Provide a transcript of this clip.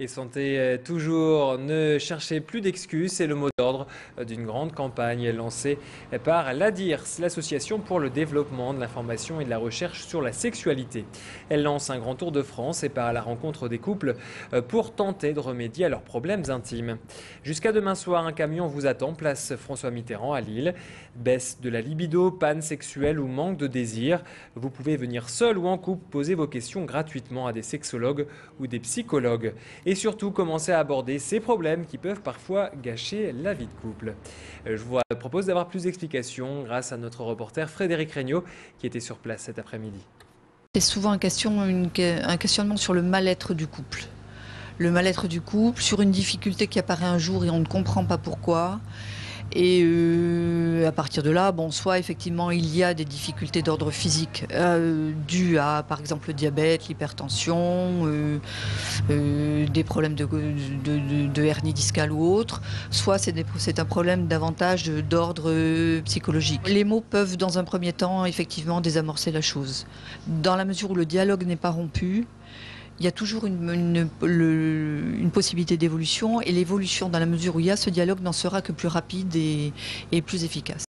Et santé toujours, ne cherchez plus d'excuses, c'est le mot d'ordre d'une grande campagne lancée par l'ADIRS, l'Association pour le développement de l'information et de la recherche sur la sexualité. Elle lance un grand tour de France et part à la rencontre des couples pour tenter de remédier à leurs problèmes intimes. Jusqu'à demain soir, un camion vous attend, place François Mitterrand à Lille. Baisse de la libido, panne sexuelle ou manque de désir. Vous pouvez venir seul ou en couple poser vos questions gratuitement à des sexologues ou des psychologues. Et surtout, commencer à aborder ces problèmes qui peuvent parfois gâcher la vie de couple. Je vous propose d'avoir plus d'explications grâce à notre reporter Frédéric Regnault qui était sur place cet après-midi. C'est souvent un questionnement sur le mal-être du couple. Le mal-être du couple, sur une difficulté qui apparaît un jour et on ne comprend pas pourquoi. Et à partir de là, bon, soit effectivement il y a des difficultés d'ordre physique dues à par exemple le diabète, l'hypertension, des problèmes de hernie discale ou autre, soit c'est un problème davantage d'ordre psychologique. Les mots peuvent dans un premier temps effectivement désamorcer la chose. Dans la mesure où le dialogue n'est pas rompu, il y a toujours une possibilité d'évolution et l'évolution dans la mesure où il y a ce dialogue n'en sera que plus rapide et plus efficace.